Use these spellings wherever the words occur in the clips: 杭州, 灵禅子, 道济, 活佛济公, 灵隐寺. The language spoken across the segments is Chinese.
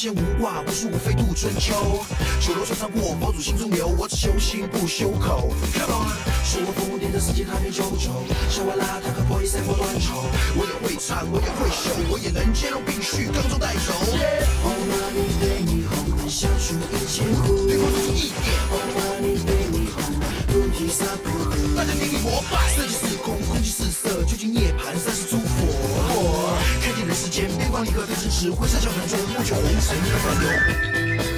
仙无卦，无事无非度春秋。修罗穿山过，毛主心中留。我只修心不修口。Come on， 生活丰富点的世界它没忧愁。笑完啦，他可不会散播乱愁。我也会唱，我也会秀，我也能兼容并蓄，刚中带走。Oh money 对你红，相处1,000户。对方就是一点。Oh money 对你红，不提三不五。大家给你膜拜。色即是空，空即是色，究竟涅槃三世诸佛。 时间边关离合的支持，挥洒笑谈中，不求红尘的奔流。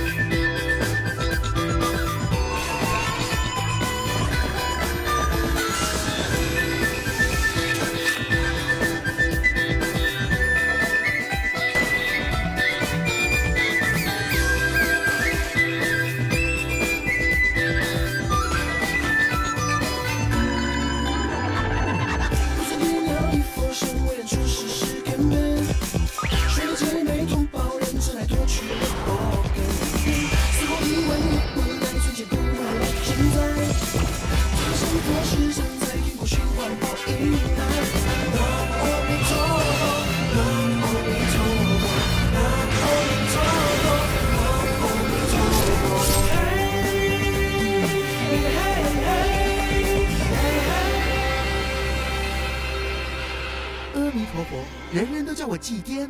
人人都叫我祭奠。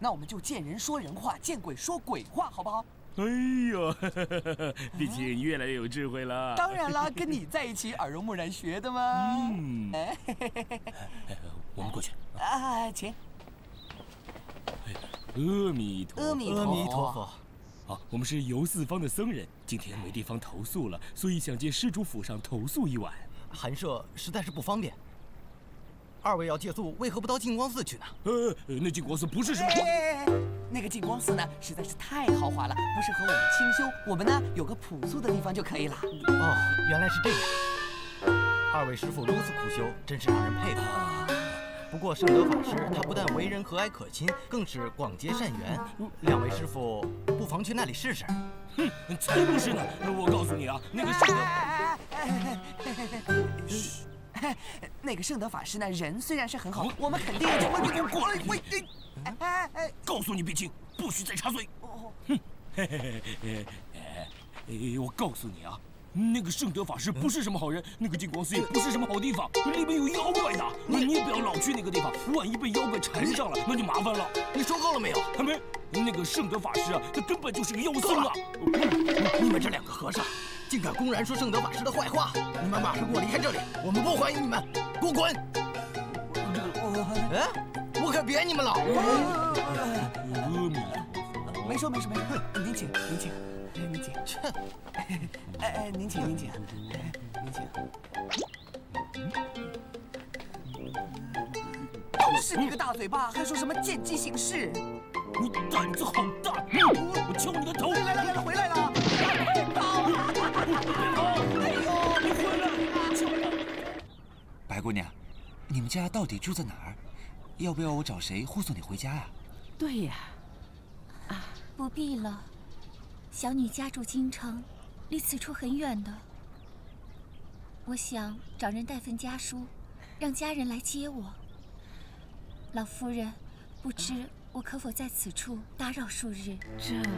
那我们就见人说人话，见鬼说鬼话，好不好？哎呦，毕竟越来越有智慧了。当然啦，跟你在一起耳濡目染学的嘛。嗯，我们过去。啊，请。阿弥陀佛。 啊，我们是游四方的僧人，今天没地方投宿了，所以想进施主府上投宿一晚。寒舍实在是不方便。二位要借宿，为何不到净光寺去呢？那净光寺不是什么……那个净光寺呢，实在是太豪华了，不适合我们清修。我们呢，有个朴素的地方就可以了。哦，原来是这样。二位师父如此苦修，真是让人佩服。不过圣德法师他不但为人和蔼可亲，更是广结善缘。两位师傅不妨去那里试试。哼，才不是呢！我告诉你啊，那个圣德，那个圣德法师呢，人虽然是很好，我们肯定也会被攻破。告诉你，碧清，不许再插嘴。哼，我告诉你啊。 那个圣德法师不是什么好人，那个净光寺也不是什么好地方，里面有妖怪的。你也不要老去那个地方，万一被妖怪缠上了，那就麻烦了。你说够了没有？还没。那个圣德法师啊，他根本就是个妖僧啊！你们这两个和尚，竟敢公然说圣德法师的坏话！你们马上给我离开这里，我们不欢迎你们，给我滚！我可扁你们了！阿弥陀佛，没事，您请。 您请。都是你个大嘴巴，还说什么见机行事？你胆子好大！我敲你的头！来，回来了！别跑！哎呦，你回来！白姑娘，你们家到底住在哪儿？要不要我找谁护送你回家呀？对呀。啊，不必了。 小女家住京城，离此处很远的。我想找人带份家书，让家人来接我。老夫人，不知我可否在此处打扰数日？这个……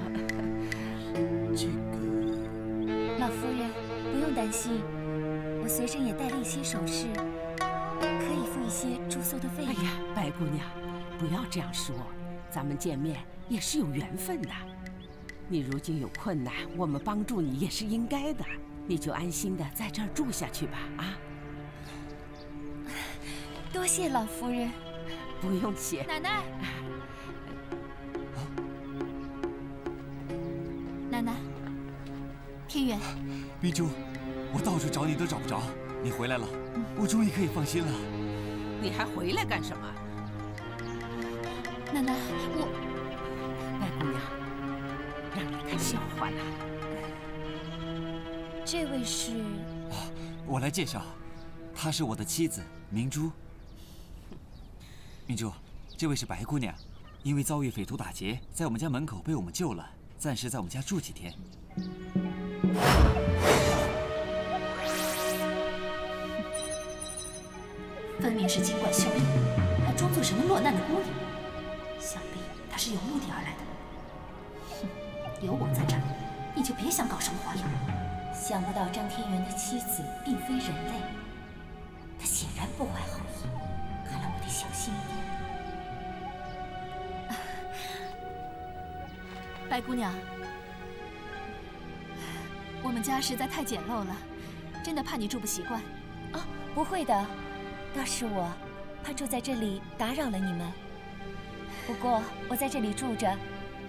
老夫人不用担心，我随身也带了一些首饰，可以付一些住宿的费用。哎呀，白姑娘，不要这样说，咱们见面也是有缘分的。 你如今有困难，我们帮助你也是应该的，你就安心的在这儿住下去吧。啊，多谢老夫人，不用谢。奶奶，奶奶，天元，碧珠，我到处找你都找不着，你回来了，我终于可以放心了。你还回来干什么？奶奶，我。 笑话了，这位是？我来介绍，她是我的妻子明珠。明珠，这位是白姑娘，因为遭遇匪徒打劫，在我们家门口被我们救了，暂时在我们家住几天。分明是精怪秀丽，还装作什么落难的姑娘，想必她是有目的而来的。哼，有我在这儿，你就别想搞什么花样。想不到张天元的妻子并非人类，他显然不怀好意，看来我得小心一点。 白姑娘，我们家实在太简陋了，真的怕你住不习惯。啊，不会的，倒是我怕住在这里打扰了你们。不过我在这里住着，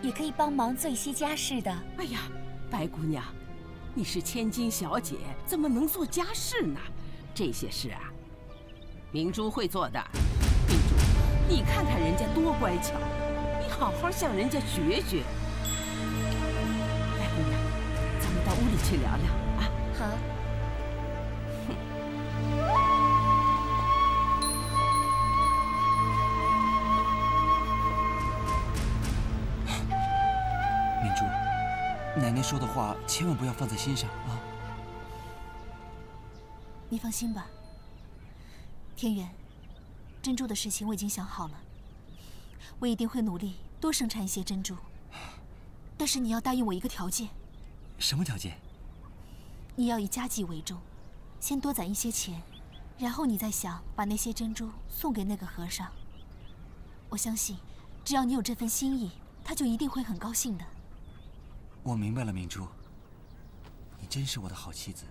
也可以帮忙做一些家事的。哎呀，白姑娘，你是千金小姐，怎么能做家事呢？这些事啊，明珠会做的。明珠，你看看人家多乖巧，你好好向人家学学。 到屋里去聊聊啊！好。明珠，奶奶说的话千万不要放在心上啊！你放心吧，天元，珍珠的事情我已经想好了，我一定会努力多生产一些珍珠，但是你要答应我一个条件。 什么条件？你要以家计为重，先多攒一些钱，然后你再想把那些珍珠送给那个和尚。我相信，只要你有这份心意，他就一定会很高兴的。我明白了，明珠，你真是我的好妻子。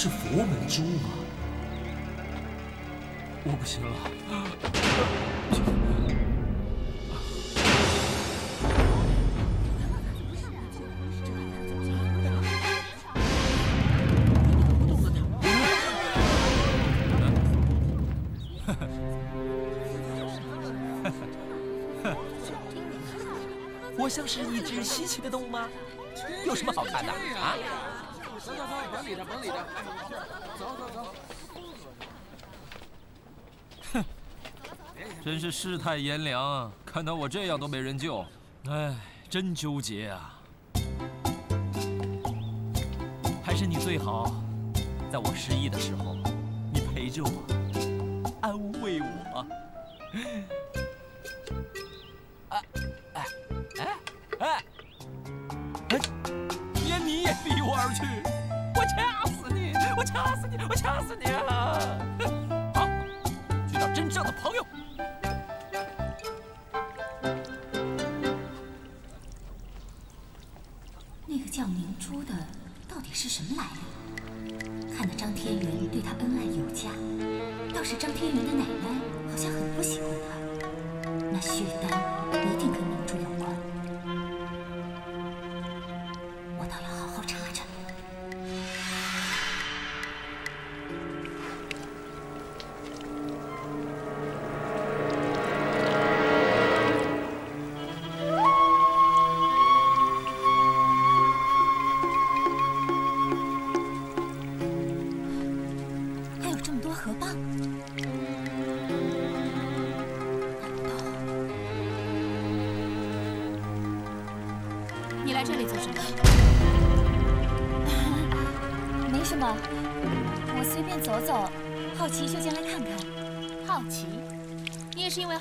是佛门珠吗？我不行了。我像是一只稀奇的动物吗？有什么好看的啊？ 走走走，甭理他，甭理他，走走走。哼，真是世态炎凉啊！看到我这样都没人救，哎，真纠结啊！还是你最好，在我失忆的时候，你陪着我，安慰我。哎哎哎哎！ 你也离我而去，我掐死你！我掐死你！我掐死你啊！好，去找真正的朋友。那个叫明珠的到底是什么来历？看得张天元对他恩爱有加，倒是张天元的奶奶好像很不喜欢他。那血丹一定跟明珠有关。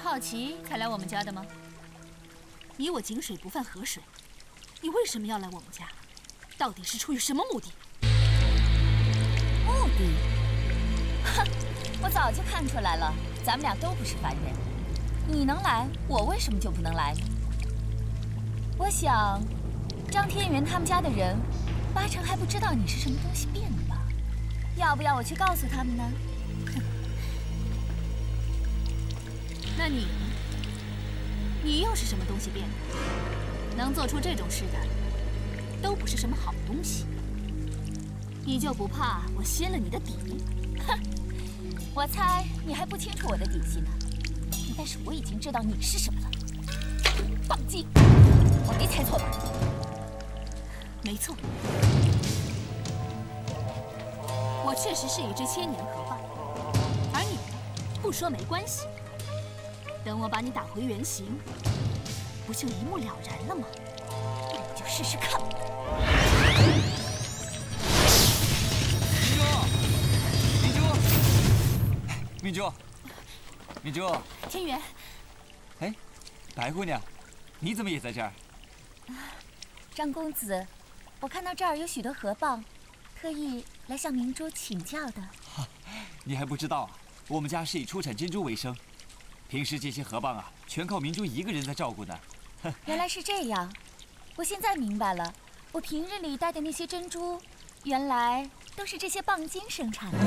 好奇才来我们家的吗？你我井水不犯河水，你为什么要来我们家？到底是出于什么目的？目的？哼，我早就看出来了，咱们俩都不是凡人。你能来，我为什么就不能来呢？我想，张天元他们家的人，八成还不知道你是什么东西变的吧？要不要我去告诉他们呢？那你，你又是什么东西变的？能做出这种事的，都不是什么好东西。你就不怕我掀了你的底？哼！我猜你还不清楚我的底细呢。 但是我已经知道你是什么了，暴击！我没猜错吧？没错，我确实是一只千年河蚌，而你不说没关系。等我把你打回原形，不就一目了然了吗？那我就试试看。明珠，明珠。 天元，哎，白姑娘，你怎么也在这儿？张公子，我看到这儿有许多河蚌，特意来向明珠请教的。你还不知道啊？我们家是以出产珍珠为生，平时这些河蚌啊，全靠明珠一个人在照顾呢。原来是这样，我现在明白了，我平日里带的那些珍珠，原来都是这些蚌精生产的。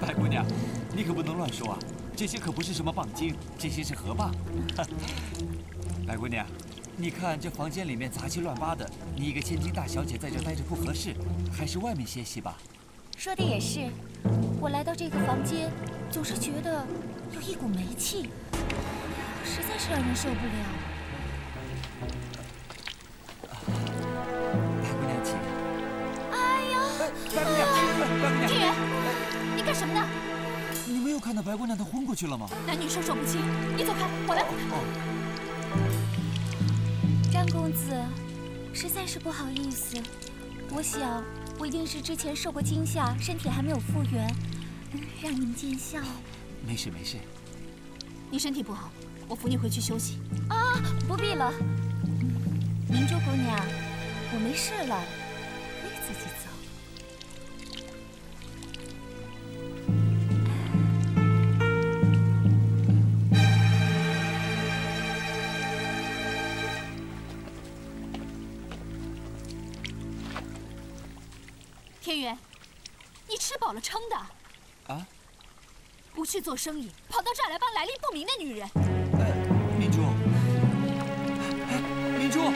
白姑娘，你可不能乱说啊！ 这些可不是什么蚌精，这些是河蚌。白姑娘，你看这房间里面杂七乱八的，你一个千金大小姐在这待着不合适，还是外面歇息吧。说的也是，我来到这个房间，总是觉得有一股霉气，实在是让人受不了。白姑娘，请。哎呀！白姑娘，白姑娘，天元，你干什么呢？ 你没有看到白姑娘她昏过去了吗？男女授受不亲，你走开，我来。哦，张公子，实在是不好意思，我想我一定是之前受过惊吓，身体还没有复原，让您见笑。没事没事，你身体不好，我扶你回去休息。啊，不必了，明珠姑娘，我没事了，可以自己走。 天元，你吃饱了撑的，啊！不去做生意，跑到这儿来帮来历不明的女人。明珠，明珠，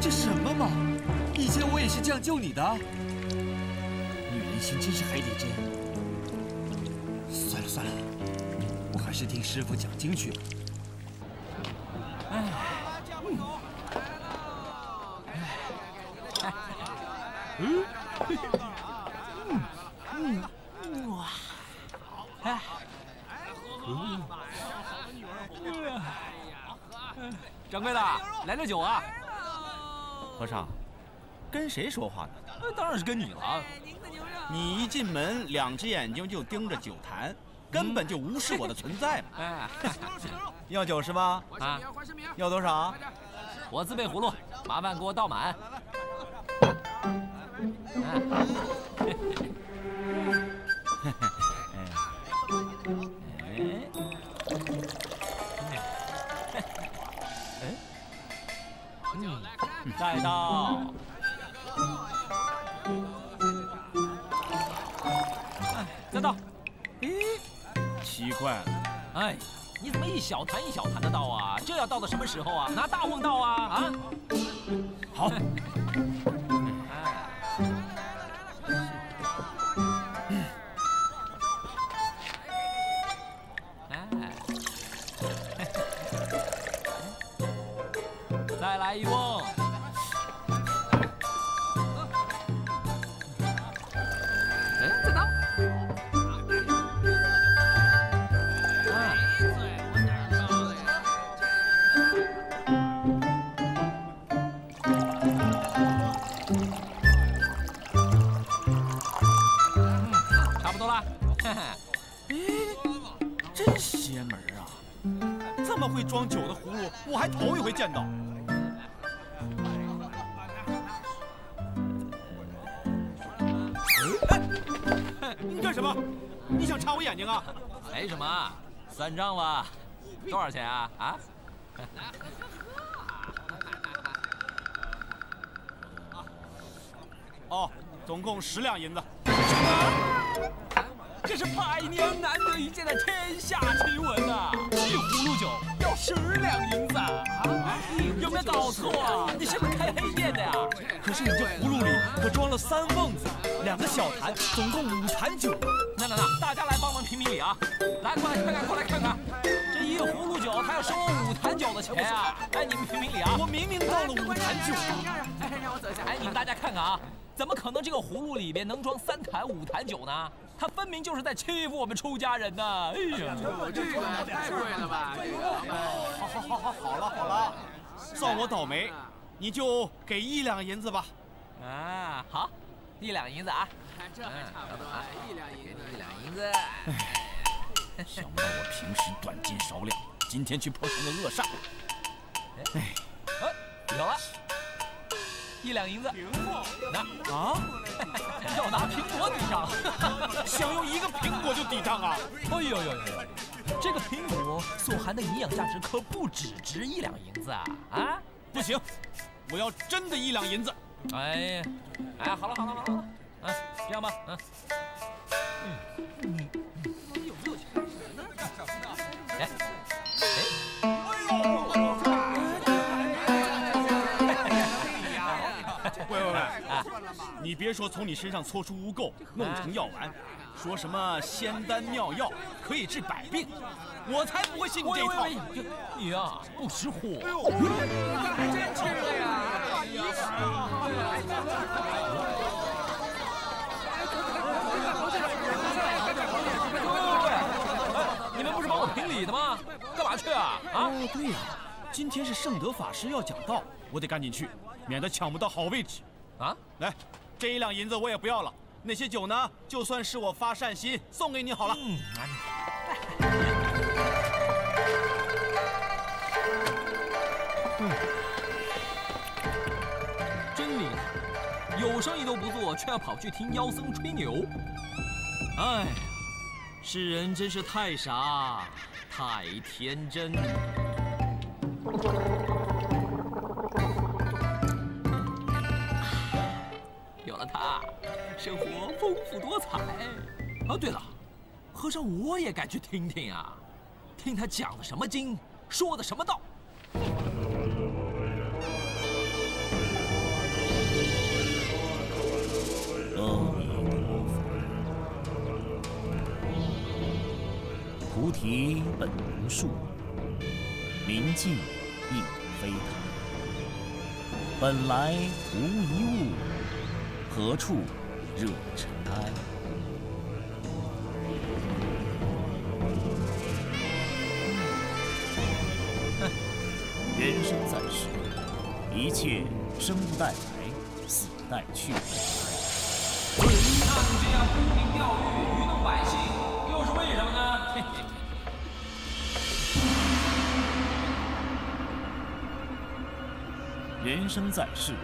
这什么嘛？以前我也是这样救你的。女人心真是海底针。算了算了，我还是听师傅讲经去吧。哎，哇！哎，掌柜的，来点酒啊！和尚，跟谁说话呢？当然是跟你了。你一进门，两只眼睛就盯着酒坛，根本就无视我的存在嘛！哎，要酒是吧？啊，要多少？我自备葫芦，麻烦给我倒满。 再倒。再倒。咦，奇怪了，哎，你怎么一小坛一小坛的倒啊？这要倒到什么时候啊？拿大瓮倒啊！啊，好。 来一瓮，再倒。差不多了。真邪门啊！这么会装酒的葫芦，我还头一回见到。 你干什么？你想插我眼睛啊？没什么，算账吧，多少钱啊？啊？哦，总共10两银子。啊，这是百年难得一见的天下奇闻呐！这葫芦酒要10两银子啊！有没有搞错啊？你是不是开黑店的呀？可是你这葫芦里可装了3瓮子，2个小坛，总共5坛酒。那，大家来帮忙评评理啊！来，过来看看，这一葫芦酒他要收我5坛酒的钱啊！哎，你们评评理啊！我明明到了5坛酒。哎，让我走一下。哎，你们大家看看啊！ 怎么可能这个葫芦里边能装3坛5坛酒呢？他分明就是在欺负我们出家人呢！哎呀，这个太贵了吧！好了，算我倒霉，你就给1两银子吧。啊，好，1两银子啊，这还差不多啊，1两银子。哎，想不到我平时短斤少两，今天去碰上个恶煞。哎，有了。 1两银子，拿啊！要拿苹果抵账，想用1个苹果就抵账啊！哎呦呦呦！这个苹果所含的营养价值可不只值1两银子啊！啊，不行，我要真的1两银子！哎，好了，啊，这样吧，你有没有钱？哎呦！ 你别说从你身上搓出污垢，弄成药丸，说什么仙丹妙药可以治百病，我才不会信你这一套。你呀，不识货。那还真吃了呀！你们不是帮我评理的吗？干嘛去啊？啊？对呀，今天是圣德法师要讲道，我得赶紧去，免得抢不到好位置。 啊，来，这1两银子我也不要了，那些酒呢，就算是我发善心送给你好了。嗯，真厉害，有生意都不做，却要跑去听妖僧吹牛。哎，世人真是太傻，太天真。 他生活丰富多彩。啊，对了，和尚我也该去听听啊，听他讲的什么经，说的什么道。菩提本无树，明镜亦非台。本来无一物。 何处惹尘埃？人生在世，一切生不带来，死不带去。那你这样沽名钓誉、愚弄百姓，又是为什么呢？嘿嘿。 人生在世。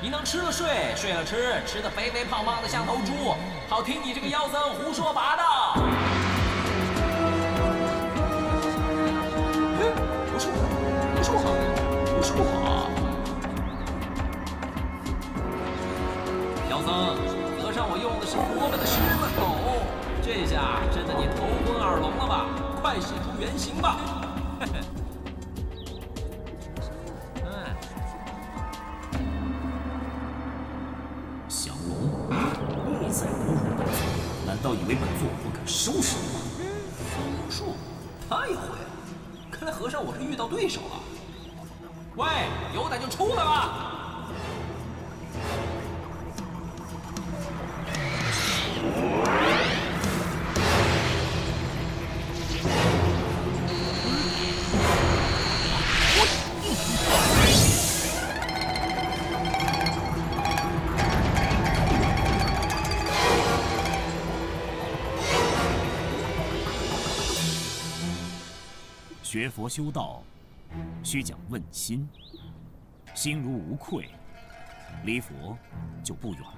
应当吃了睡，睡了吃，吃的肥肥胖胖的像头猪，好听你这个妖僧胡说八道。哎，不是我。妖僧，和尚，我用的是活着的狮子口，这下真的你头昏耳聋了吧？快现出原形吧！嘿嘿。 难道以为本座不敢收拾你吗？横竖，他也会。看来和尚我是遇到对手了。喂，有胆就出来吧！学佛修道，须讲问心，心如无愧，离佛就不远了。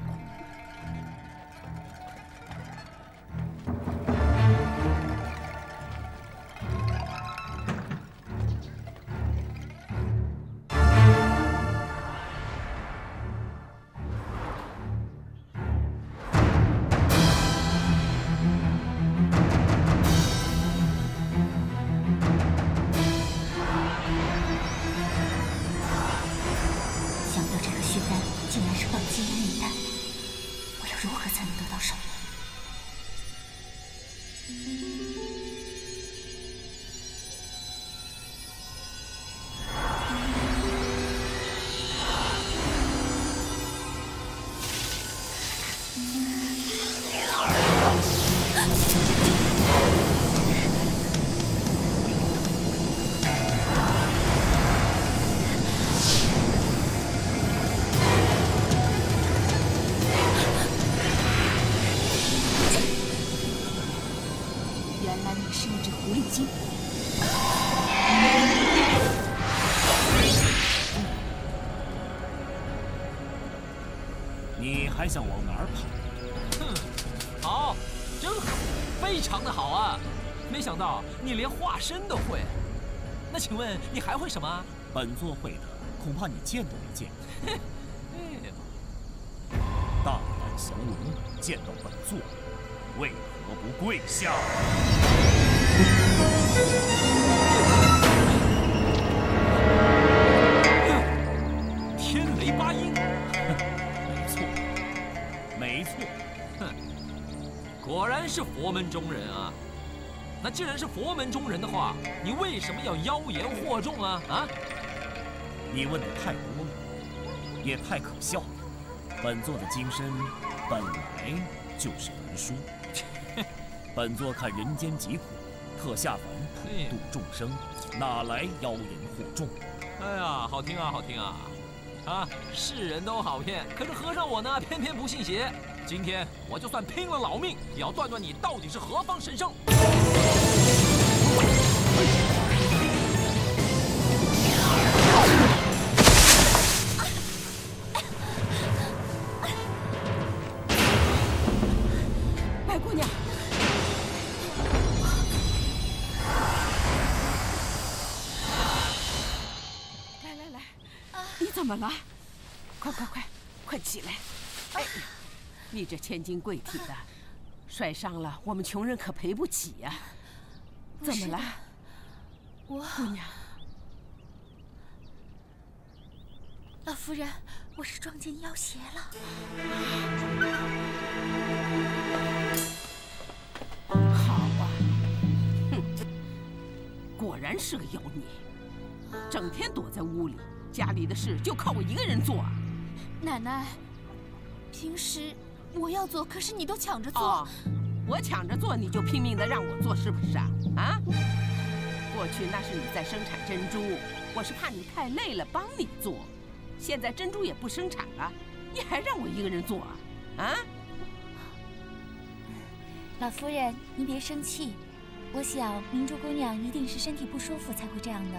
还想往哪儿跑？哼，好，真好，非常的好啊！没想到你连化身都会。那请问你还会什么？本座会的，恐怕你见都没见过。大胆降龙，见到本座，为何不跪下？ 天雷八音，没错，没错，哼，果然是佛门中人啊！那既然是佛门中人的话，你为什么要妖言惑众啊？啊？你问的太多了，也太可笑了。本座的经身本来就是文书，本座看人间疾苦。 特下凡普度众生，哪来妖言惑众？哎呀，好听啊，好听啊！啊，世人都好骗，可是和尚我呢，偏偏不信邪。今天我就算拼了老命，也要断断你到底是何方神圣！白姑娘。 怎么了？快起来！哎呀，你这千金贵体的，摔伤了，我们穷人可赔不起呀、啊。怎么了？我姑娘，老夫人，我是撞见妖邪了。好啊，哼，果然是个妖孽，整天躲在屋里。 家里的事就靠我一个人做啊！奶奶，平时我要做，可是你都抢着做。哦、我抢着做，你就拼命的让我做，是不是啊？啊！过去那是你在生产珍珠，我是怕你太累了帮你做。现在珍珠也不生产了，你还让我一个人做啊？啊！老夫人，您别生气，我想明珠姑娘一定是身体不舒服才会这样的。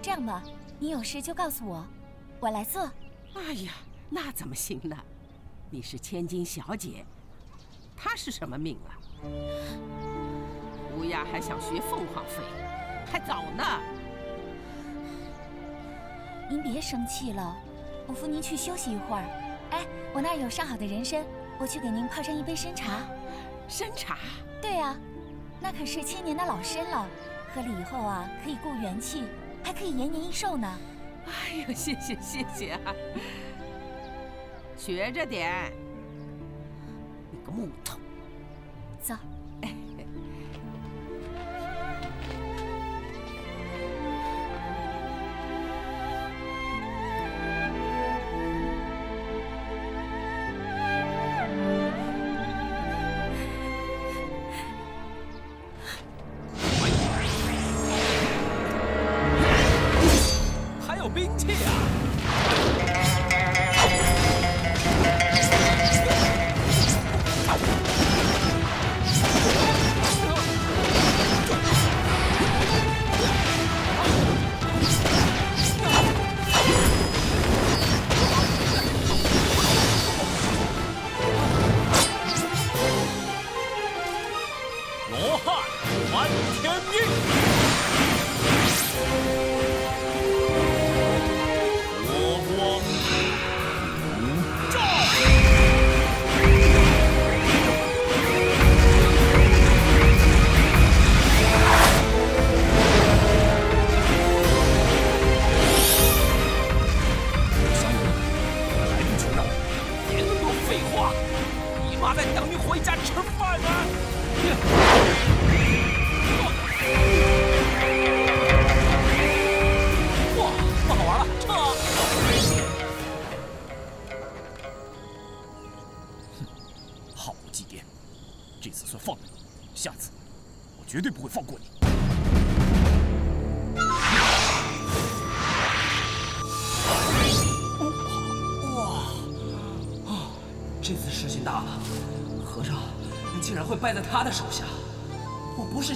这样吧。 你有事就告诉我，我来做。哎呀，那怎么行呢？你是千金小姐，她是什么命啊？乌鸦还想学凤凰飞，还早呢。您别生气了，我扶您去休息一会儿。哎，我那儿有上好的人参，我去给您泡上一杯参茶。参茶？对啊，那可是千年的老参了，喝了以后啊，可以固元气。 还可以延年益寿呢！哎呦，谢谢啊！学着点，你个木头。走。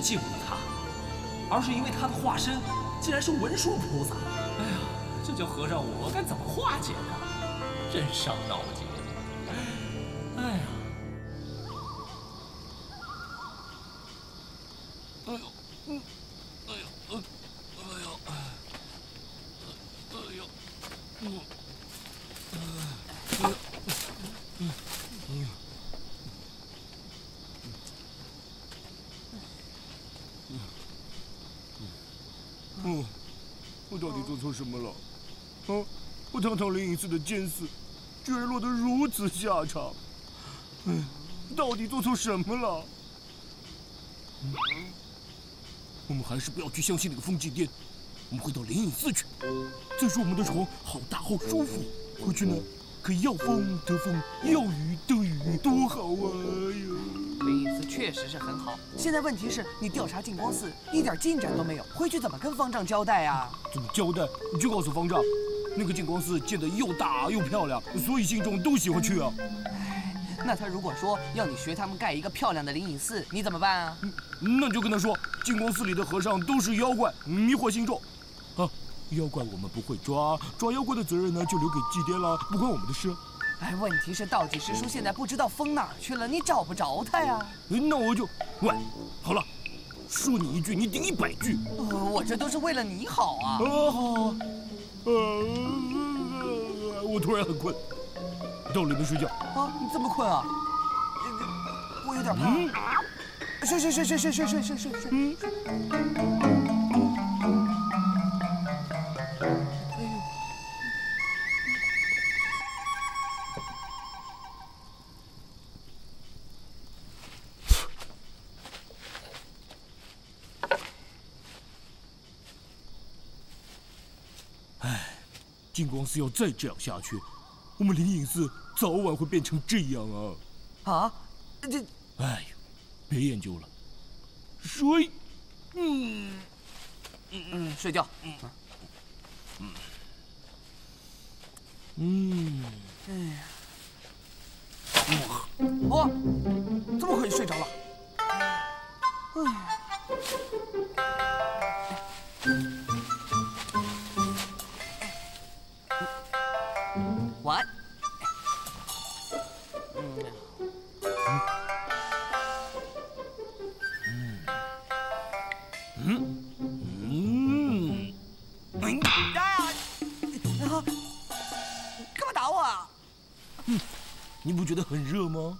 嫉妒了他，而是因为他的化身竟然是文殊菩萨。哎呀，这叫和尚我该怎么化解呢？真伤脑筋。哎呀！哎呦，哎呦，哎呦，哎呦，我到底做错什么了？啊！我堂堂灵隐寺的监寺，居然落得如此下场！哎，到底做错什么了？我们还是不要去相信那个风祭殿，我们回到灵隐寺去。再说我们的床好大好舒服，回去呢可以要风得风，要雨得雨，多好啊！哎呦，灵隐寺确实是很好。现在问题是，你调查净光寺一点进展都没有，回去怎么跟方丈交代啊？怎么交代？你去告诉方丈。 那个净光寺建得又大又漂亮，所以信众都喜欢去啊。哎，那他如果说要你学他们盖一个漂亮的灵隐寺，你怎么办啊？那就跟他说，净光寺里的和尚都是妖怪，迷惑信众。啊，妖怪我们不会抓，抓妖怪的责任呢就留给祭奠了，不关我们的事。哎，问题是道济师叔现在不知道疯哪儿去了，你找不着他呀。那我就，喂，好了。 说你一句，你顶100句。我这都是为了你好啊！好，我突然很困，到里面睡觉。啊，你这么困啊？我有点怕。睡。净光寺要再这样下去，我们灵隐寺早晚会变成这样啊！啊，这……哎呦，别研究了，睡，睡觉，哇，这么快就睡着了，哎。 晚安。干嘛打我啊？你不觉得很热吗？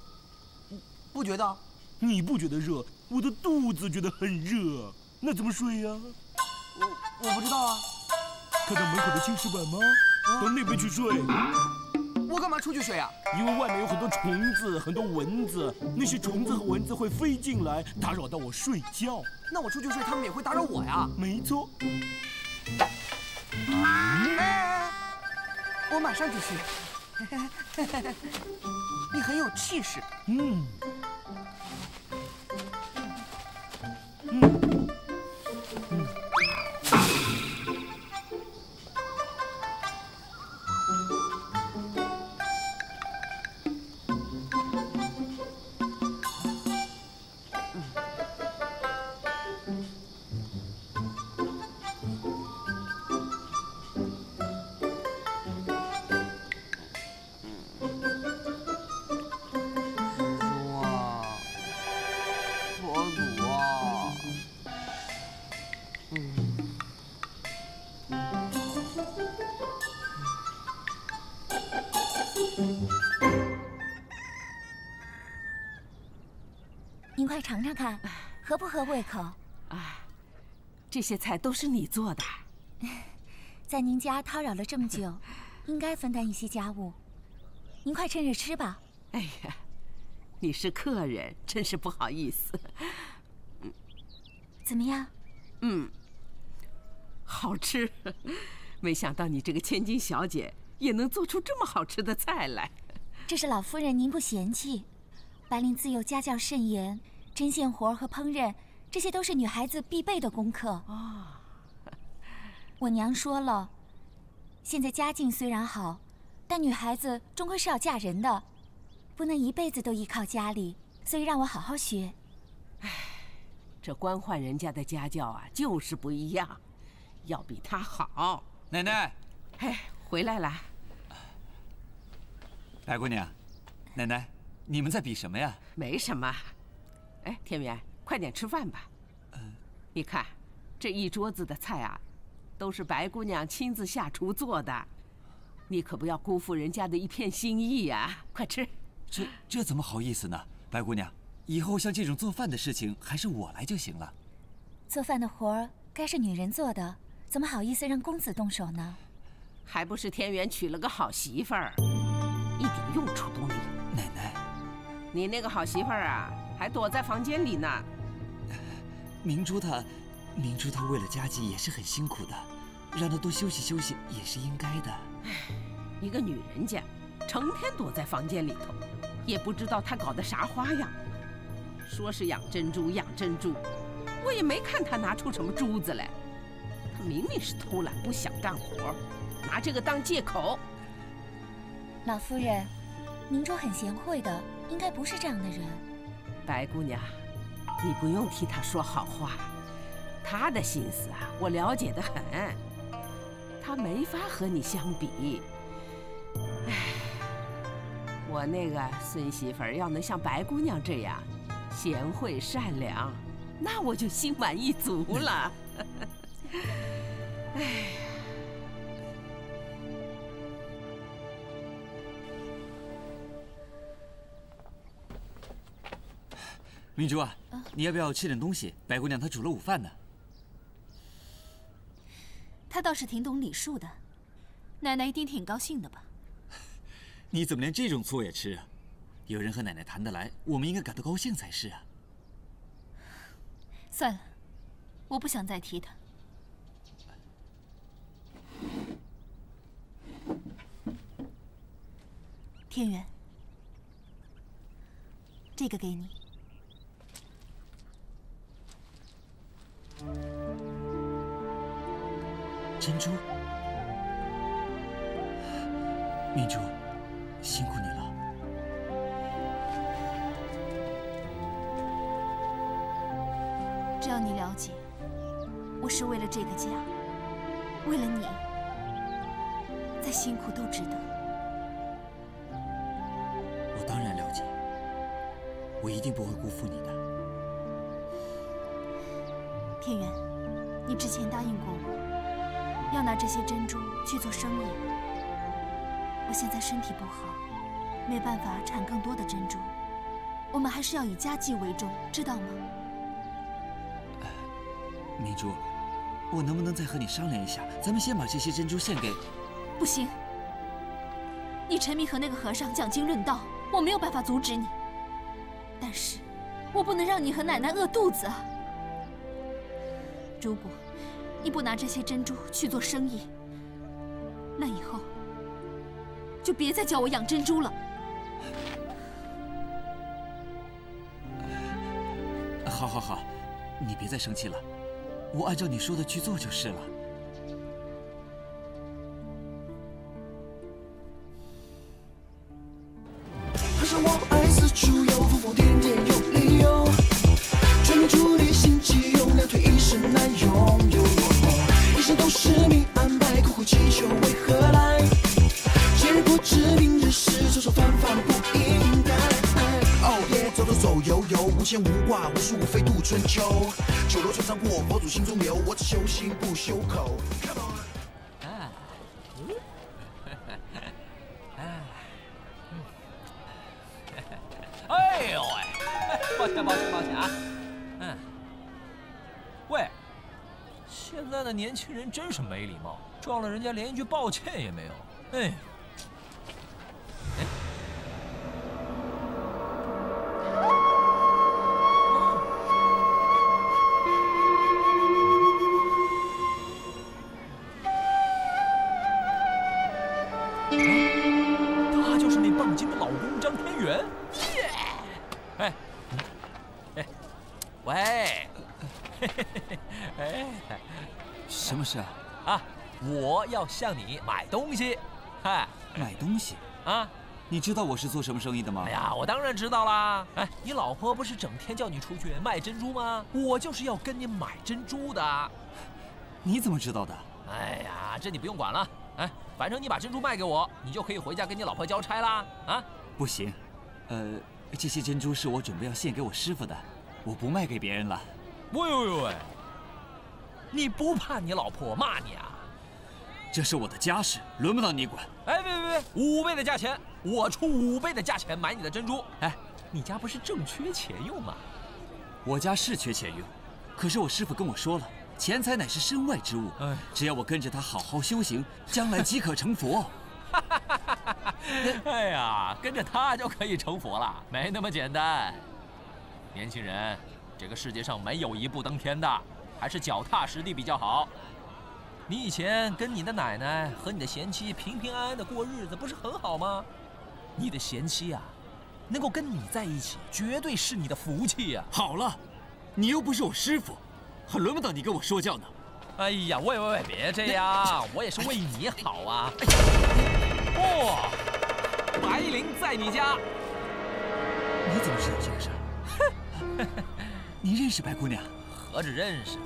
不觉得。你不觉得热？我的肚子觉得很热，那怎么睡呀？我不知道啊。看到门口的青石板吗？ 到那边去睡。我干嘛出去睡啊？因为外面有很多虫子，很多蚊子，那些虫子和蚊子会飞进来，打扰到我睡觉。那我出去睡，他们也会打扰我呀。没错。我马上就去。你很有气势。您快尝尝看，合不合胃口？啊，这些菜都是你做的，在您家叨扰了这么久，应该分担一些家务。您快趁热吃吧。哎呀，你是客人，真是不好意思。怎么样？好吃。没想到你这个千金小姐也能做出这么好吃的菜来。这是老夫人您不嫌弃。 白灵自幼家教甚严，针线活和烹饪，这些都是女孩子必备的功课。我娘说了，现在家境虽然好，但女孩子终归是要嫁人的，不能一辈子都依靠家里，所以让我好好学。唉，这官宦人家的家教啊，就是不一样，要比她好。奶奶，哎，回来了。白姑娘，奶奶。你们在比什么呀？没什么。哎，天元，快点吃饭吧。你看，这一桌子的菜啊，都是白姑娘亲自下厨做的，你可不要辜负人家的一片心意呀！快吃。这怎么好意思呢？白姑娘，以后像这种做饭的事情，还是我来就行了。做饭的活儿该是女人做的，怎么好意思让公子动手呢？还不是天元娶了个好媳妇儿，一点用处都没有。 奶奶，你那个好媳妇儿啊，还躲在房间里呢。明珠她为了家计也是很辛苦的，让她多休息休息也是应该的。唉，一个女人家，成天躲在房间里头，也不知道她搞的啥花样。说是养珍珠养珍珠，我也没看她拿出什么珠子来。她明明是偷懒不想干活，拿这个当借口。老夫人。 明珠很贤惠的，应该不是这样的人。白姑娘，你不用替她说好话，她的心思啊，我了解得很。她没法和你相比。唉，我那个孙媳妇儿要能像白姑娘这样，贤惠善良，那我就心满意足了。唉。 明珠啊，你要不要吃点东西？白姑娘她煮了午饭呢。她倒是挺懂礼数的，奶奶一定挺高兴的吧？你怎么连这种醋也吃啊？有人和奶奶谈得来，我们应该感到高兴才是啊。算了，我不想再提她。天元，这个给你。 珍珠，明珠，辛苦你了。只要你了解，我是为了这个家，为了你，再辛苦都值得。我当然了解，我一定不会辜负你的。 天元，你之前答应过我，要拿这些珍珠去做生意。我现在身体不好，没办法产更多的珍珠，我们还是要以家计为重，知道吗？明珠，我能不能再和你商量一下？咱们先把这些珍珠献给……不行，你沉迷和那个和尚讲经论道，我没有办法阻止你，但是我不能让你和奶奶饿肚子啊！ 如果你不拿这些珍珠去做生意，那以后就别再叫我养珍珠了。好，好，好，你别再生气了，我按照你说的去做就是了。好像我爱四处游，风风点点有理由，追名逐利心急又两腿一生难用。 都是你安排，苦苦祈求为何来？前人不知，明日事，愁愁烦烦不应该。哦耶，走走走，游游，无牵无挂，无事无非度春秋。酒楼穿肠过，佛祖心中留，我只修心不修口。哎呦喂，抱歉啊，喂。 现在的年轻人真是没礼貌，撞了人家连一句抱歉也没有。哎，他就是那棒精的老公张天元。哎，哎，喂。 哎，什么事啊？啊，我要向你买东西。哎，买东西啊？你知道我是做什么生意的吗？哎呀，我当然知道啦。哎，你老婆不是整天叫你出去卖珍珠吗？我就是要跟你买珍珠的。你怎么知道的？哎呀，这你不用管了。哎，反正你把珍珠卖给我，你就可以回家跟你老婆交差啦。啊，不行，这些珍珠是我准备要献给我师傅的，我不卖给别人了。喂喂喂，你不怕你老婆骂你啊？这是我的家事，轮不到你管。哎，别，5倍的价钱，我出5倍的价钱买你的珍珠。哎，你家不是正缺钱用吗？我家是缺钱用，可是我师傅跟我说了。 钱财乃是身外之物，只要我跟着他好好修行，将来即可成佛。哎呀，跟着他就可以成佛了，没那么简单。年轻人，这个世界上没有一步登天的，还是脚踏实地比较好。你以前跟你的奶奶和你的贤妻平平安安的过日子，不是很好吗？你的贤妻啊，能够跟你在一起，绝对是你的福气呀。好了，你又不是我师父。 还轮不到你跟我说教呢！哎呀，喂，别这样，我也是为你好啊！哦，白灵在你家，你怎么知道这个事儿？你认识白姑娘？何止认识？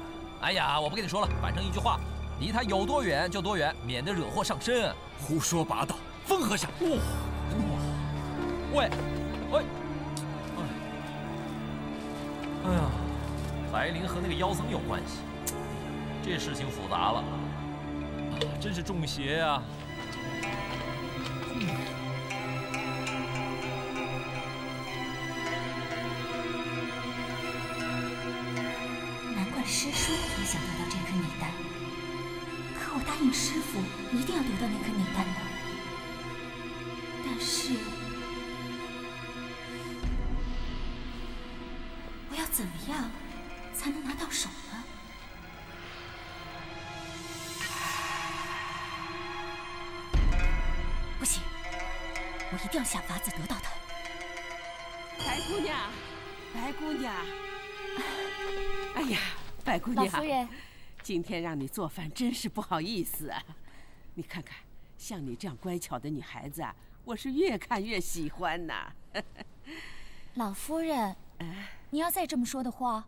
哎呀，我不跟你说了，反正一句话，离她有多远就多远，免得惹祸上身。胡说八道，疯和尚！喂，哎呀！ 白灵和那个妖僧有关系，这事情复杂了，真是中邪呀！难怪师叔也想得到这颗泥丹，可我答应师父一定要得到那颗泥丹的，但是我要怎么样？ 才能拿到手呢。不行，我一定要想法子得到它。白姑娘，哎呀，白姑娘，老夫人，今天让你做饭真是不好意思啊。你看看，像你这样乖巧的女孩子啊，我是越看越喜欢呐。老夫人，你要再这么说的话。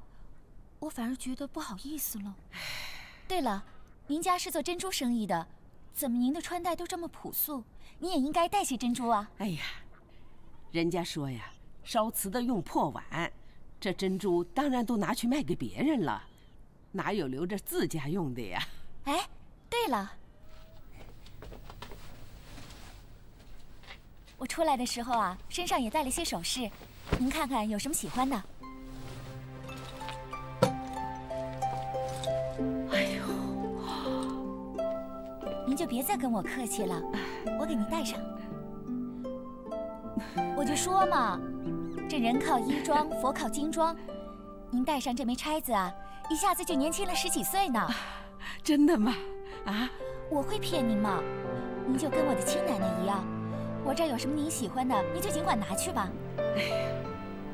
我反而觉得不好意思了。对了，您家是做珍珠生意的，怎么您的穿戴都这么朴素？您也应该带些珍珠啊！哎呀，人家说呀，烧瓷的用破碗，这珍珠当然都拿去卖给别人了，哪有留着自家用的呀？哎，对了，我出来的时候啊，身上也带了些首饰，您看看有什么喜欢的。 就别再跟我客气了，我给您戴上。我就说嘛，这人靠衣装，佛靠金装。您戴上这枚钗子啊，一下子就年轻了10几岁呢。真的吗？啊，我会骗您吗？您就跟我的亲奶奶一样，我这有什么您喜欢的，您就尽管拿去吧。哎呀，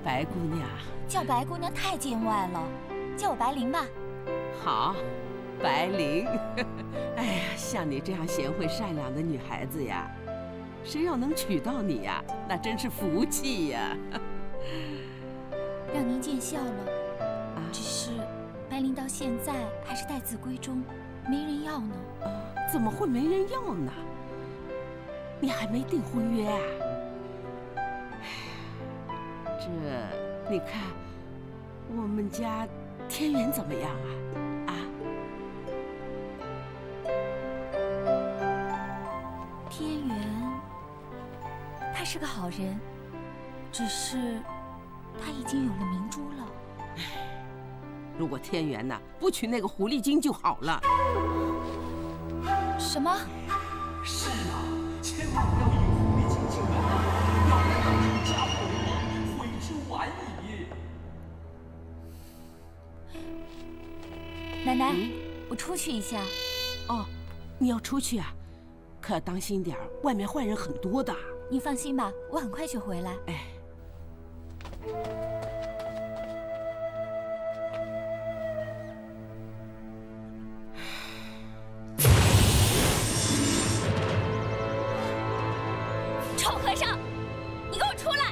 白姑娘，叫白姑娘太见外了，叫我白灵吧。好。 白灵，哎呀，像你这样贤惠善良的女孩子呀，谁要能娶到你呀，那真是福气呀！让您见笑了，啊，只是白灵到现在还是待字闺中，没人要呢。怎么会没人要呢？你还没订婚约啊？这，你看，我们家天元怎么样啊？ 天元，他是个好人，只是他已经有了明珠了。如果天元呐不娶那个狐狸精就好了。什么？是啊，千万不要与狐狸精结婚，要不然一家破亡，悔之晚矣。奶奶，我出去一下。哦，你要出去啊？ 可要当心点儿，外面坏人很多的。你放心吧，我很快就回来。哎，臭和尚，你给我出来！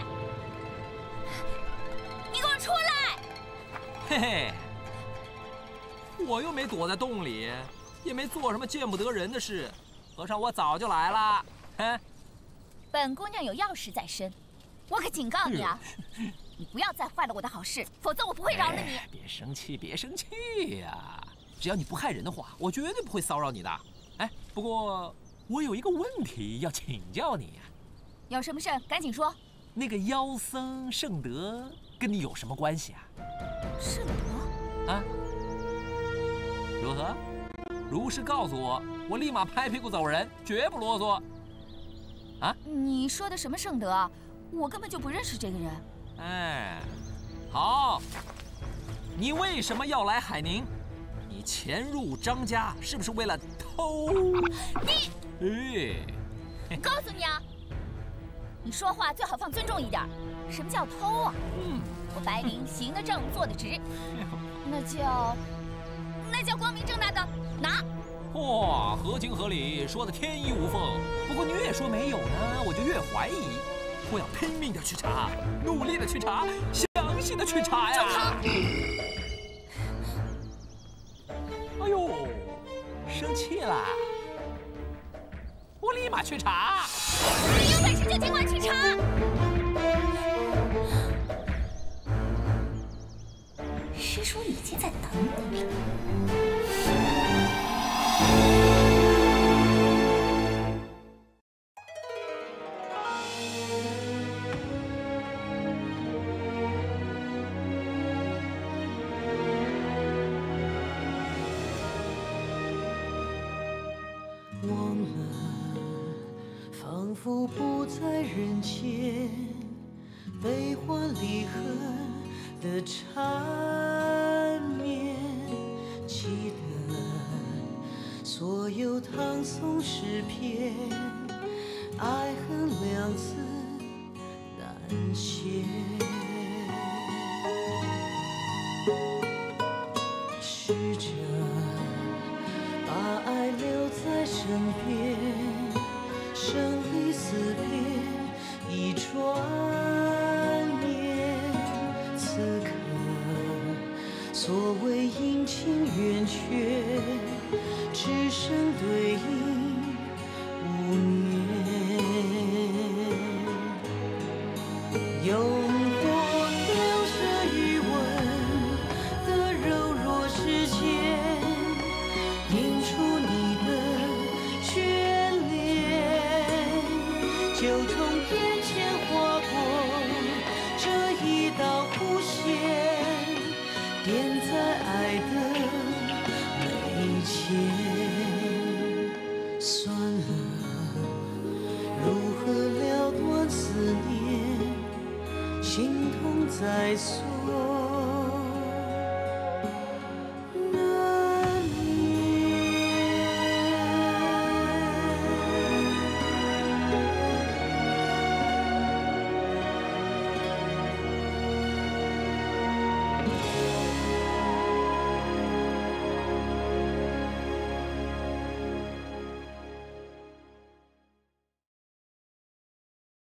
你给我出来！嘿嘿，我又没躲在洞里，也没做什么见不得人的事。 和尚，我早就来了。哼，本姑娘有钥匙在身，我可警告你啊，你不要再坏了我的好事，否则我不会饶了你。别生气，别生气呀！只要你不害人的话，我绝对不会骚扰你的。哎，不过我有一个问题要请教你呀。有什么事赶紧说。那个妖僧圣德跟你有什么关系啊？圣德啊？如何？ 如实告诉我，我立马拍屁股走人，绝不啰嗦。啊！你说的什么圣德？我根本就不认识这个人。哎，好，你为什么要来海宁？你潜入张家是不是为了偷？你，哎，告诉你啊，你说话最好放尊重一点。什么叫偷啊？嗯，我白灵行得正，坐得直，那叫光明正大的。 拿！哇，合情合理，说的天衣无缝。不过你越说没有呢，我就越怀疑。我要拼命的去查，努力的去查，详细的去查呀！哎呦，生气了！我立马去查。你有本事就尽管去查。 师叔已经在等你了。我们仿佛不在人间，悲欢离合的缠。 所有唐宋诗篇，爱恨两字难写。试着把爱留在身边，生离死别一转念。此刻所谓阴晴圆缺。 只剩对影无眠，有过留着余温的柔弱指尖，映出你的眷恋，就从眼前划过这一道弧线，点在爱的眉间。 算了，如何了断思念？心痛在所。